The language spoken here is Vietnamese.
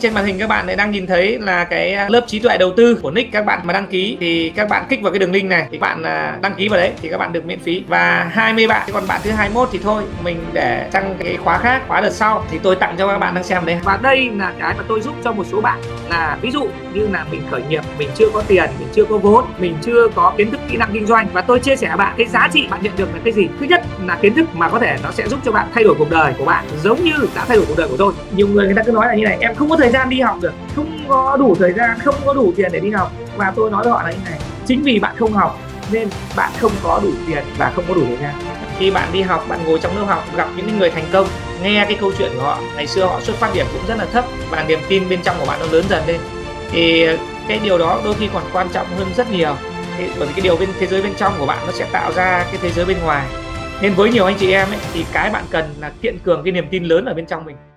Trên màn hình các bạn đang nhìn thấy là cái lớp trí tuệ đầu tư của NIK. Các bạn mà đăng ký thì các bạn kích vào cái đường link này thì các bạn đăng ký vào đấy thì các bạn được miễn phí, và 20 bạn. Còn bạn thứ 21 thì thôi, mình để sang cái khóa khác, khóa đợt sau thì tôi tặng cho các bạn đang xem đấy. Và đây là cái mà tôi giúp cho một số bạn, là ví dụ như là mình khởi nghiệp, mình chưa có tiền, mình chưa có vốn, mình chưa có kiến thức kỹ năng kinh doanh, và tôi chia sẻ bạn cái giá trị bạn nhận được là cái gì. Thứ nhất là kiến thức mà có thể nó sẽ giúp cho bạn thay đổi cuộc đời của bạn, giống như đã thay đổi cuộc đời của tôi. Nhiều người ta cứ nói là như này: em không có thời gian đi học được, không có đủ thời gian, không có đủ tiền để đi học. Và tôi nói với họ là như này: chính vì bạn không học nên bạn không có đủ tiền và không có đủ thời gian. Khi bạn đi học, bạn ngồi trong lớp học, gặp những người thành công, nghe cái câu chuyện của họ, ngày xưa họ xuất phát điểm cũng rất là thấp, và niềm tin bên trong của bạn nó lớn dần lên, thì cái điều đó đôi khi còn quan trọng hơn rất nhiều. Bởi vì cái điều bên thế giới bên trong của bạn nó sẽ tạo ra cái thế giới bên ngoài. Nên với nhiều anh chị em thì cái bạn cần là kiện cường cái niềm tin lớn ở bên trong mình.